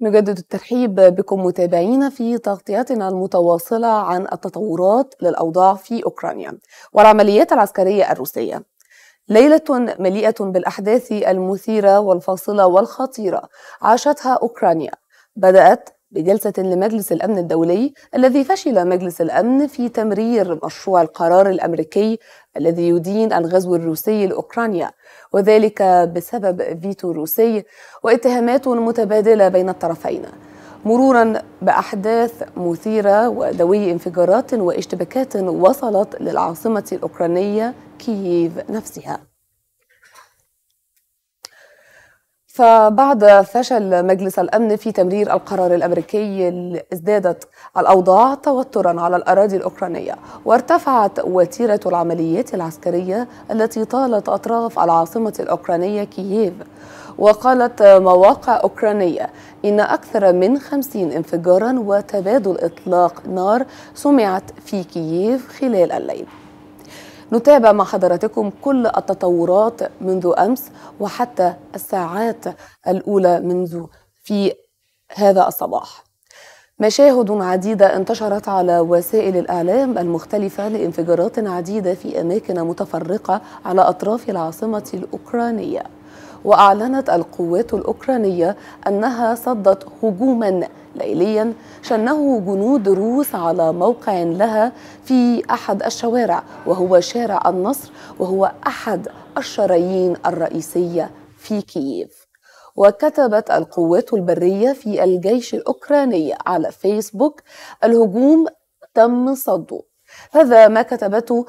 نجدد الترحيب بكم متابعينا في تغطياتنا المتواصلة عن التطورات للأوضاع في أوكرانيا والعمليات العسكرية الروسية. ليلة مليئة بالأحداث المثيرة والفاصلة والخطيرة عاشتها أوكرانيا. بدأت بجلسة لمجلس الأمن الدولي الذي فشل مجلس الأمن في تمرير مشروع القرار الأمريكي الذي يدين الغزو الروسي لأوكرانيا، وذلك بسبب فيتو روسي واتهامات متبادلة بين الطرفين، مرورا بأحداث مثيرة وذوي انفجارات واشتباكات وصلت للعاصمة الأوكرانية كييف نفسها. فبعد فشل مجلس الأمن في تمرير القرار الأمريكي ازدادت الأوضاع توتراً على الأراضي الأوكرانية، وارتفعت وتيرة العمليات العسكرية التي طالت أطراف العاصمة الأوكرانية كييف. وقالت مواقع أوكرانية إن أكثر من 50 انفجاراً وتبادل إطلاق نار سمعت في كييف خلال الليل. نتابع مع حضراتكم كل التطورات منذ أمس وحتى الساعات الأولى منذ في هذا الصباح. مشاهد عديدة انتشرت على وسائل الإعلام المختلفة لانفجارات عديدة في أماكن متفرقة على أطراف العاصمة الأوكرانية، وأعلنت القوات الأوكرانية أنها صدت هجوماً ليلياً شنه جنود روس على موقع لها في أحد الشوارع، وهو شارع النصر، وهو أحد الشرايين الرئيسية في كييف. وكتبت القوات البرية في الجيش الأوكراني على فيسبوك: الهجوم تم صده. هذا ما كتبته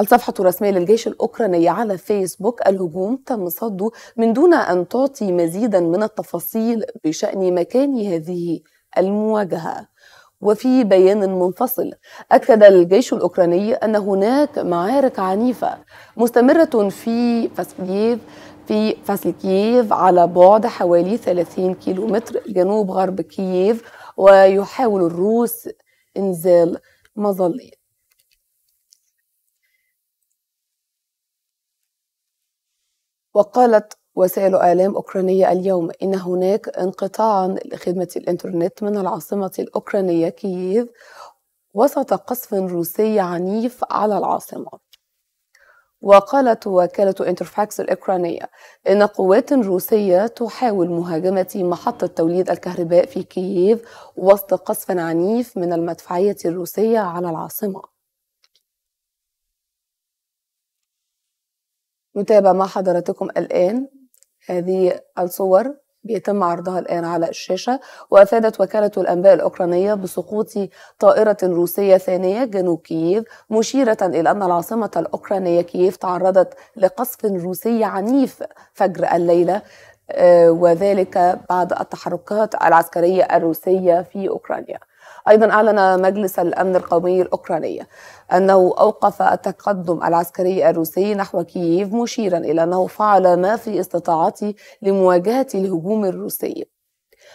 الصفحة الرسمية للجيش الأوكراني على فيسبوك: الهجوم تم صده، من دون أن تعطي مزيدا من التفاصيل بشأن مكان هذه المواجهة. وفي بيان منفصل أكد الجيش الأوكراني أن هناك معارك عنيفة مستمرة في فصل كييف على بعد حوالي 30 كيلومتر جنوب غرب كييف، ويحاول الروس إنزال مظلة. وقالت وسائل إعلام أوكرانية اليوم إن هناك انقطاعا لخدمة الإنترنت من العاصمة الأوكرانية كييف وسط قصف روسي عنيف على العاصمة. وقالت وكالة انترفاكس الأوكرانية إن قوات روسية تحاول مهاجمة محطة توليد الكهرباء في كييف وسط قصف عنيف من المدفعية الروسية على العاصمة. نتابع مع حضراتكم الآن هذه الصور بيتم عرضها الآن على الشاشة. وأفادت وكالة الأنباء الأوكرانية بسقوط طائرة روسية ثانية جنوب كييف، مشيرة إلى أن العاصمة الأوكرانية كييف تعرضت لقصف روسي عنيف فجر الليلة، وذلك بعد التحركات العسكرية الروسية في أوكرانيا. أيضا أعلن مجلس الأمن القومي الأوكراني أنه أوقف التقدم العسكري الروسي نحو كييف، مشيرا إلى أنه فعل ما في استطاعته لمواجهة الهجوم الروسي.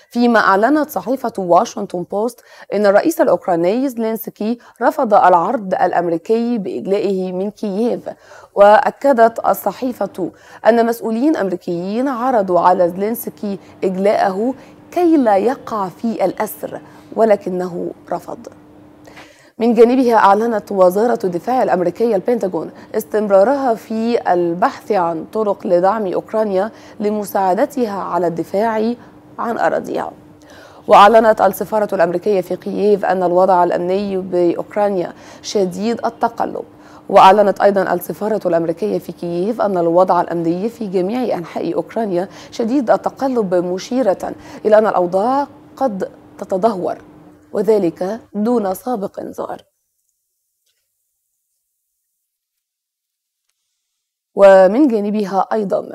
فيما أعلنت صحيفة واشنطن بوست أن الرئيس الأوكراني زلينسكي رفض العرض الأمريكي بإجلائه من كييف. وأكدت الصحيفة أن مسؤولين أمريكيين عرضوا على زلينسكي إجلاءه كي لا يقع في الأسر، ولكنه رفض. من جانبها أعلنت وزارة الدفاع الأمريكية البنتاغون استمرارها في البحث عن طرق لدعم أوكرانيا لمساعدتها على الدفاع عن أراضيها. وأعلنت السفارة الأمريكية في كييف أن الوضع الأمني بأوكرانيا شديد التقلب. وأعلنت أيضا السفارة الأمريكية في كييف أن الوضع الأمني في جميع أنحاء أوكرانيا شديد التقلب، مشيرة إلى أن الأوضاع قد تتدهور، وذلك دون سابق إنذار. ومن جانبها أيضا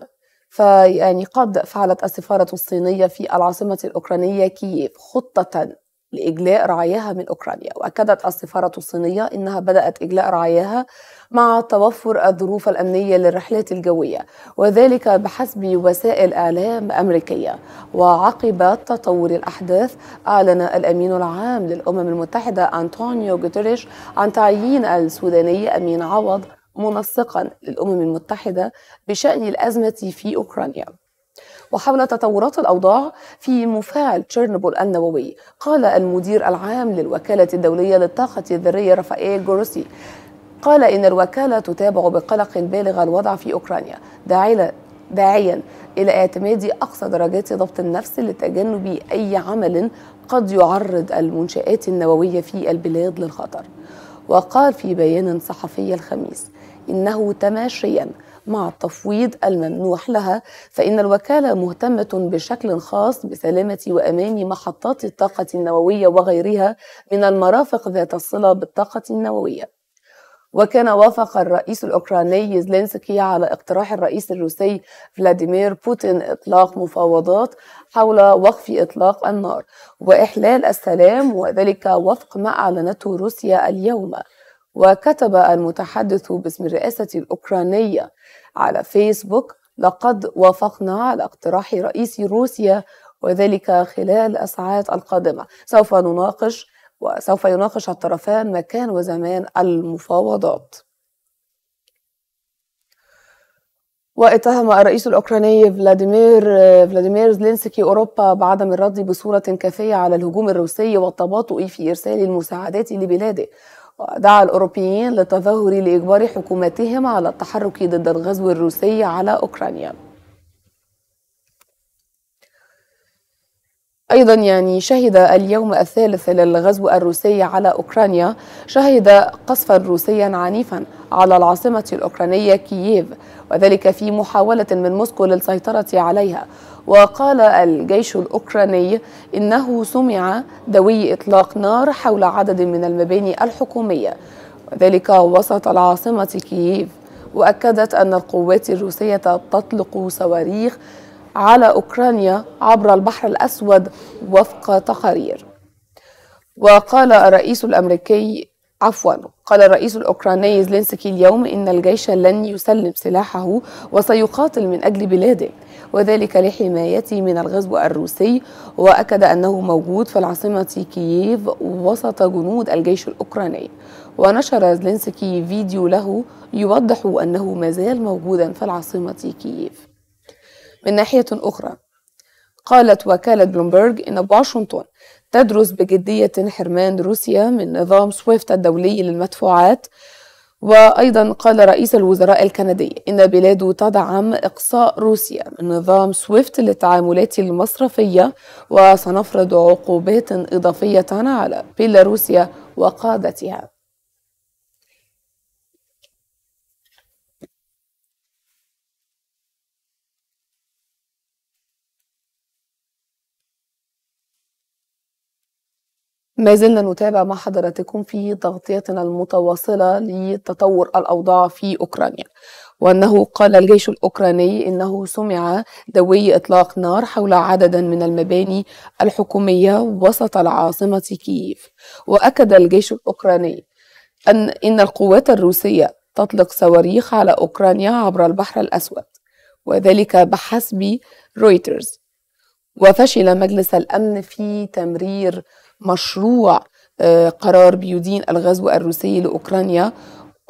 قد فعلت السفارة الصينية في العاصمة الأوكرانية كييف خطة لإجلاء رعاياها من أوكرانيا. وأكدت السفارة الصينية أنها بدأت إجلاء رعاياها مع توفر الظروف الأمنية للرحلات الجوية، وذلك بحسب وسائل إعلام أمريكية. وعقب تطور الأحداث أعلن الأمين العام للأمم المتحدة أنطونيو غوتيريش عن تعيين السوداني أمين عوض منسقا للأمم المتحدة بشأن الأزمة في أوكرانيا. وحول تطورات الأوضاع في مفاعل تشيرنوبيل النووي. قال المدير العام للوكالة الدولية للطاقة الذرية رافائيل جروسي، قال إن الوكالة تتابع بقلق بالغ الوضع في أوكرانيا، داعيا إلى اعتماد أقصى درجات ضبط النفس لتجنب أي عمل قد يعرض المنشآت النووية في البلاد للخطر. وقال في بيان صحفي الخميس إنه تماشيا مع التفويض الممنوح لها، فإن الوكالة مهتمة بشكل خاص بسلامة وأمان محطات الطاقة النووية وغيرها من المرافق ذات الصلة بالطاقة النووية. وكان وافق الرئيس الأوكراني زلينسكي على اقتراح الرئيس الروسي فلاديمير بوتين إطلاق مفاوضات حول وقف إطلاق النار وإحلال السلام، وذلك وفق ما أعلنته روسيا اليوم. وكتب المتحدث باسم الرئاسة الأوكرانية على فيسبوك: لقد وافقنا على اقتراح رئيس روسيا، وذلك خلال الساعات القادمة سوف يناقش الطرفان مكان وزمان المفاوضات. واتهم الرئيس الأوكراني فلاديمير زلينسكي أوروبا بعدم الرد بصورة كافية على الهجوم الروسي والتباطؤ في إرسال المساعدات لبلاده، ودعا الأوروبيين للتظاهر لإجبار حكوماتهم على التحرك ضد الغزو الروسي على أوكرانيا. أيضا شهد اليوم الثالث للغزو الروسي على أوكرانيا قصفا روسيا عنيفا على العاصمة الأوكرانية كييف، وذلك في محاولة من موسكو للسيطرة عليها. وقال الجيش الأوكراني إنه سمع دوي إطلاق نار حول عدد من المباني الحكومية، وذلك وسط العاصمة كييف. وأكدت أن القوات الروسية تطلق صواريخ على أوكرانيا عبر البحر الأسود وفق تقارير. وقال الرئيس الأوكراني زلينسكي اليوم إن الجيش لن يسلم سلاحه وسيقاتل من أجل بلاده، وذلك لحمايته من الغزو الروسي. وأكد أنه موجود في العاصمة كييف وسط جنود الجيش الأوكراني. ونشر زلينسكي فيديو له يوضح أنه مازال موجودا في العاصمة كييف. من ناحية أخرى، قالت وكالة بلومبرج إن واشنطن تدرس بجدية حرمان روسيا من نظام سويفت الدولي للمدفوعات. وأيضا قال رئيس الوزراء الكندي إن بلاده تدعم إقصاء روسيا من نظام سويفت للتعاملات المصرفية، وسنفرض عقوبات إضافية على بيلاروسيا وقادتها. ما زلنا نتابع مع حضراتكم في تغطيتنا المتواصلة لتطور الأوضاع في أوكرانيا، وأنه قال الجيش الأوكراني إنه سمع دوي إطلاق نار حول عدد من المباني الحكومية وسط العاصمة كييف. وأكد الجيش الأوكراني إن القوات الروسية تطلق صواريخ على أوكرانيا عبر البحر الأسود، وذلك بحسب رويترز. وفشل مجلس الأمن في تمرير مشروع قرار بيدين الغزو الروسي لأوكرانيا،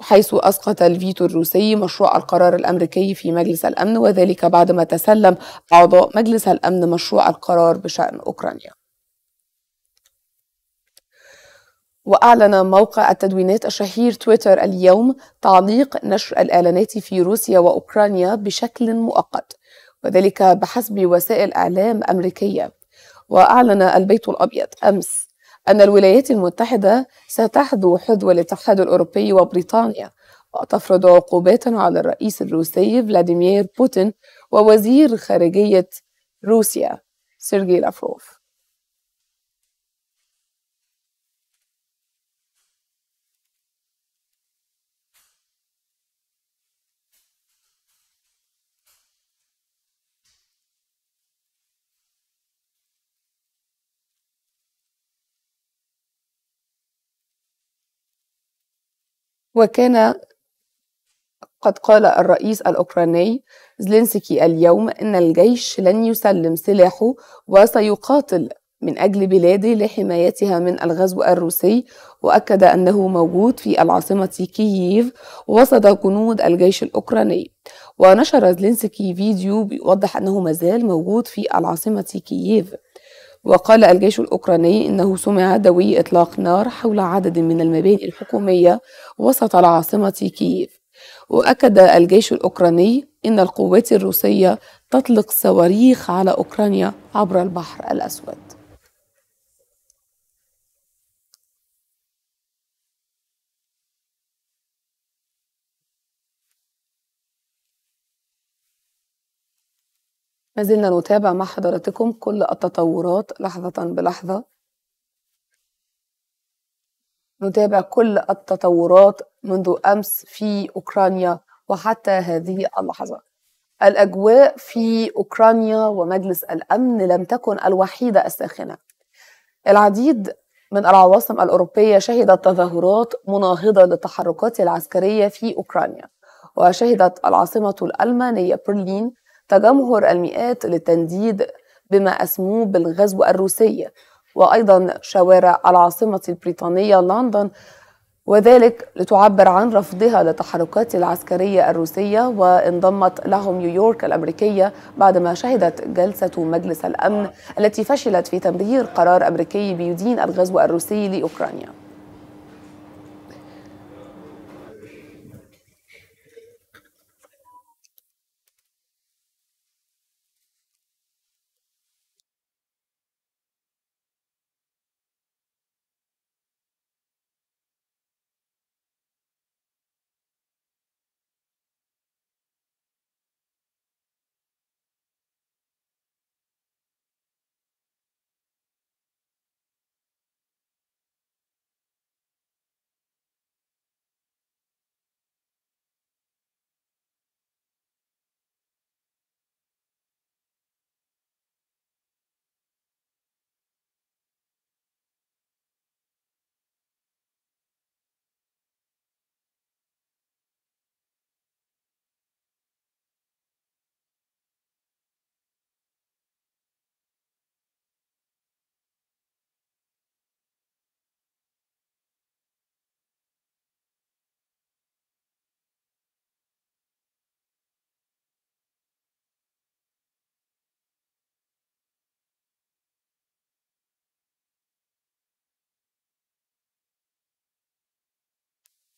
حيث أسقط الفيتو الروسي مشروع القرار الأمريكي في مجلس الأمن، وذلك بعدما تسلم أعضاء مجلس الأمن مشروع القرار بشأن أوكرانيا. وأعلن موقع التدوينات الشهير تويتر اليوم تعليق نشر الإعلانات في روسيا وأوكرانيا بشكل مؤقت، وذلك بحسب وسائل إعلام أمريكية. وأعلن البيت الأبيض أمس أن الولايات المتحدة ستحذو حذو الاتحاد الأوروبي وبريطانيا، وتفرض عقوبات على الرئيس الروسي فلاديمير بوتين ووزير خارجية روسيا سيرجي لافروف. وكان قد قال الرئيس الأوكراني زلينسكي اليوم إن الجيش لن يسلم سلاحه وسيقاتل من أجل بلاده لحمايتها من الغزو الروسي، وأكد أنه موجود في العاصمة كييف وسط جنود الجيش الأوكراني. ونشر زلينسكي فيديو بيوضح أنه مازال موجود في العاصمة كييف. وقال الجيش الأوكراني إنه سمع دوي إطلاق نار حول عدد من المباني الحكومية وسط العاصمة كييف. وأكد الجيش الأوكراني إن القوات الروسية تطلق صواريخ على أوكرانيا عبر البحر الأسود. ما زلنا نتابع مع حضراتكم كل التطورات لحظة بلحظة، نتابع كل التطورات منذ أمس في أوكرانيا وحتى هذه اللحظة. الأجواء في أوكرانيا ومجلس الأمن لم تكن الوحيدة الساخنة. العديد من العواصم الأوروبية شهدت تظاهرات مناهضة للتحركات العسكرية في أوكرانيا، وشهدت العاصمة الألمانية برلين تجمهر المئات للتنديد بما أسموه بالغزو الروسي، وأيضا شوارع العاصمة البريطانية لندن، وذلك لتعبر عن رفضها للتحركات العسكرية الروسية. وانضمت لهم نيويورك الأمريكية بعدما شهدت جلسة مجلس الأمن التي فشلت في تمرير قرار أمريكي بيدين الغزو الروسي لأوكرانيا.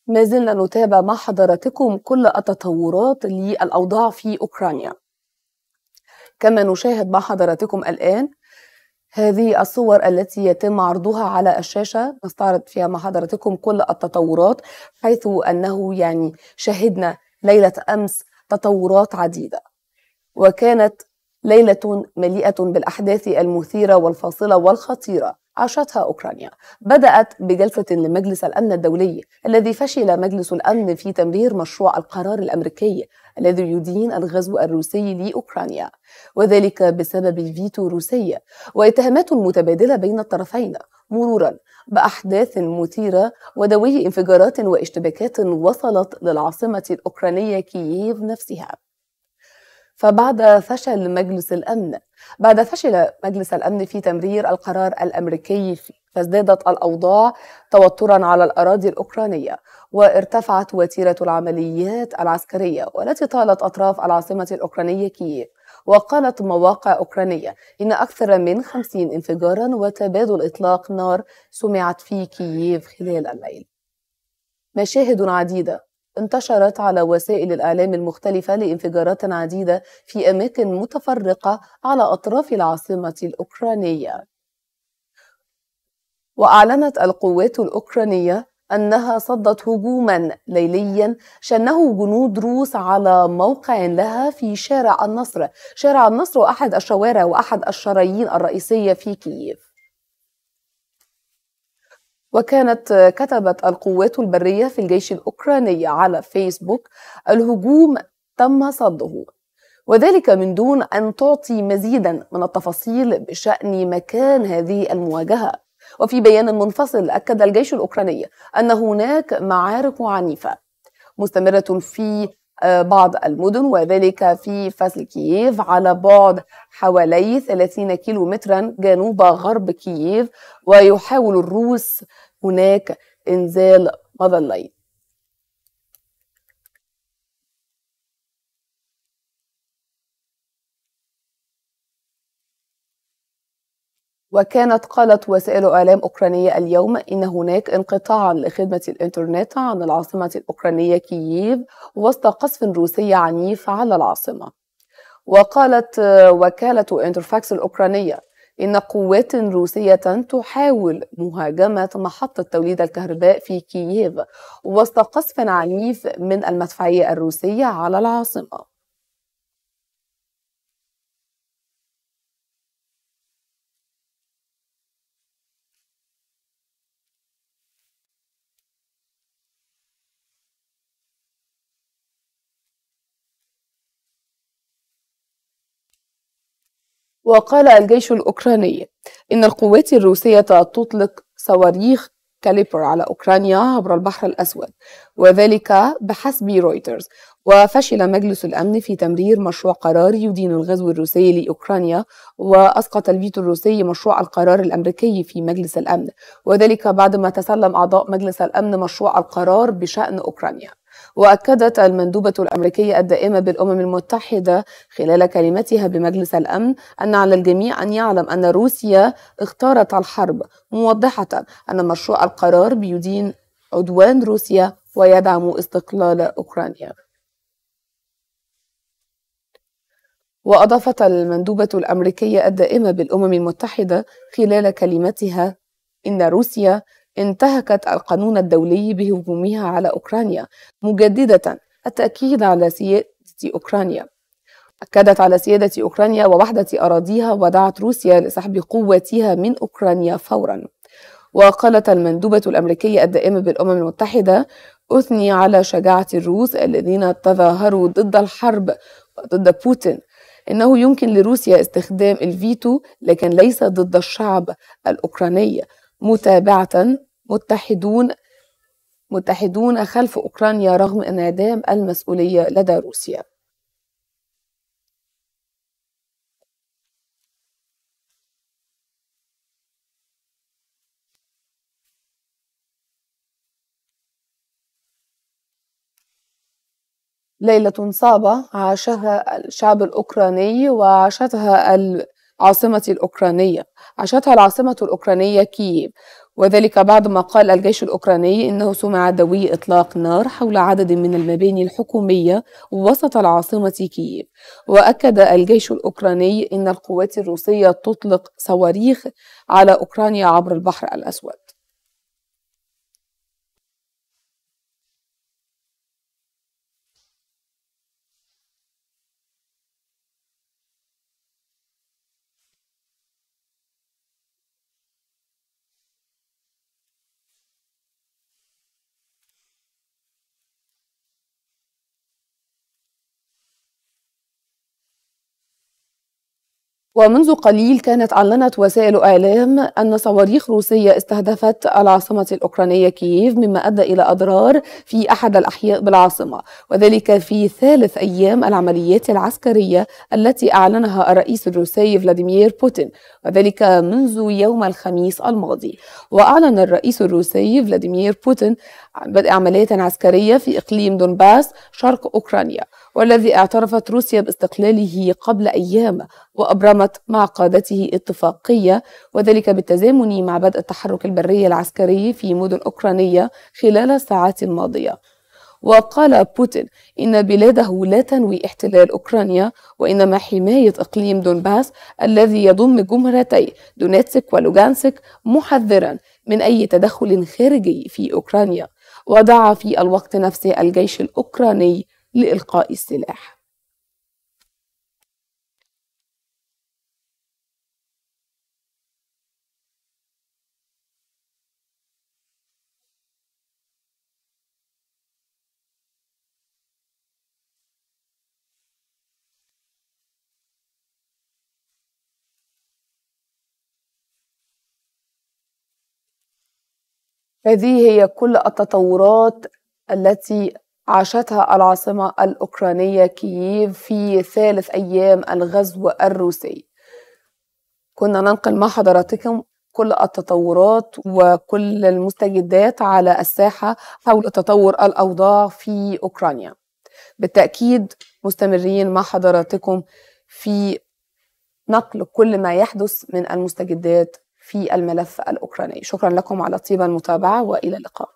ما زلنا نتابع مع حضراتكم كل التطورات للأوضاع في أوكرانيا. كما نشاهد مع حضراتكم الآن هذه الصور التي يتم عرضها على الشاشة، نستعرض فيها مع حضراتكم كل التطورات، حيث أنه شهدنا ليلة أمس تطورات عديدة، وكانت ليلة مليئة بالأحداث المثيرة والفاصلة والخطيرة عاشتها أوكرانيا. بدأت بجلسة لمجلس الأمن الدولي، الذي فشل مجلس الأمن في تمرير مشروع القرار الأمريكي الذي يدين الغزو الروسي لأوكرانيا، وذلك بسبب فيتو روسي واتهامات متبادلة بين الطرفين، مرورا بأحداث مثيرة ودوي انفجارات واشتباكات وصلت للعاصمة الأوكرانية كييف نفسها. بعد فشل مجلس الأمن في تمرير القرار الأمريكي، فازدادت الأوضاع توترا على الأراضي الأوكرانية، وارتفعت وتيرة العمليات العسكرية والتي طالت أطراف العاصمة الأوكرانية كييف. وقالت مواقع أوكرانية إن أكثر من 50 انفجارا وتبادل إطلاق نار سمعت في كييف خلال الليل. مشاهد عديدة انتشرت على وسائل الإعلام المختلفة لانفجارات عديدة في أماكن متفرقة على أطراف العاصمة الأوكرانية. وأعلنت القوات الأوكرانية أنها صدت هجوما ليليا شنه جنود روس على موقع لها في شارع النصر. شارع النصر أحد الشوارع وأحد الشرايين الرئيسية في كييف. وكانت كتبت القوات البرية في الجيش الأوكراني على فيسبوك الهجوم تم صده، وذلك من دون أن تعطي مزيدا من التفاصيل بشأن مكان هذه المواجهة. وفي بيان منفصل أكد الجيش الأوكراني أن هناك معارك عنيفة مستمرة في بعض المدن، وذلك في فصل كييف على بعد حوالي 30 كيلومترا جنوب غرب كييف، ويحاول الروس هناك إنزال مظلتين. وكانت قالت وسائل إعلام أوكرانية اليوم إن هناك انقطاعا لخدمة الإنترنت عن العاصمة الأوكرانية كييف وسط قصف روسي عنيف على العاصمة. وقالت وكالة إنترفاكس الأوكرانية إن قوات روسية تحاول مهاجمة محطة توليد الكهرباء في كييف وسط قصف عنيف من المدفعية الروسية على العاصمة. وقال الجيش الأوكراني إن القوات الروسية تطلق صواريخ كاليبر على أوكرانيا عبر البحر الأسود، وذلك بحسب رويترز. وفشل مجلس الأمن في تمرير مشروع قرار يدين الغزو الروسي لأوكرانيا، وأسقط الفيتو الروسي مشروع القرار الأمريكي في مجلس الأمن، وذلك بعدما تسلم أعضاء مجلس الأمن مشروع القرار بشأن أوكرانيا. وأكدت المندوبة الأمريكية الدائمة بالأمم المتحدة خلال كلمتها بمجلس الأمن أن على الجميع أن يعلم أن روسيا اختارت الحرب، موضحة أن مشروع القرار بيدين عدوان روسيا ويدعم استقلال أوكرانيا. وأضافت المندوبة الأمريكية الدائمة بالأمم المتحدة خلال كلمتها إن روسيا انتهكت القانون الدولي بهجومها على أوكرانيا، مجددة التأكيد على سيادة أوكرانيا. أكدت على سيادة أوكرانيا ووحدة أراضيها، ودعت روسيا لسحب قوتها من أوكرانيا فورا. وقالت المندوبة الأمريكية الدائمة بالأمم المتحدة: أثني على شجاعة الروس الذين تظاهروا ضد الحرب وضد بوتين. إنه يمكن لروسيا استخدام الفيتو، لكن ليس ضد الشعب الأوكراني. متابعة متحدون خلف أوكرانيا رغم انعدام المسؤولية لدى روسيا. ليلة صعبة عاشها الشعب الأوكراني وعاشتها العاصمة الأوكرانية كييف، وذلك بعد ما قال الجيش الأوكراني إنه سمع دوي إطلاق نار حول عدد من المباني الحكومية وسط العاصمة كييف. وأكد الجيش الأوكراني إن القوات الروسية تطلق صواريخ على أوكرانيا عبر البحر الأسود. ومنذ قليل كانت أعلنت وسائل إعلام أن صواريخ روسية استهدفت العاصمة الأوكرانية كييف، مما أدى إلى أضرار في أحد الأحياء بالعاصمة، وذلك في ثالث أيام العمليات العسكرية التي أعلنها الرئيس الروسي فلاديمير بوتين، وذلك منذ يوم الخميس الماضي. وأعلن الرئيس الروسي فلاديمير بوتين بدء عمليات عسكرية في إقليم دونباس شرق أوكرانيا، والذي اعترفت روسيا باستقلاله قبل أيام، وأبرمت مع قادته اتفاقية، وذلك بالتزامن مع بدء التحرك البري العسكري في مدن أوكرانية خلال الساعات الماضية. وقال بوتين إن بلاده لا تنوي احتلال أوكرانيا، وإنما حماية إقليم دونباس الذي يضم جمهورتي دونيتسك ولوغانسك، محذرا من أي تدخل خارجي في أوكرانيا. ودعا في الوقت نفسه الجيش الأوكراني لإلقاء السلاح. هذه هي كل التطورات التي عاشتها العاصمة الأوكرانية كييف في ثالث أيام الغزو الروسي. كنا ننقل مع حضراتكم كل التطورات وكل المستجدات على الساحة حول تطور الأوضاع في أوكرانيا. بالتأكيد مستمرين مع حضراتكم في نقل كل ما يحدث من المستجدات في الملف الأوكراني. شكرا لكم على طيب المتابعة وإلى اللقاء.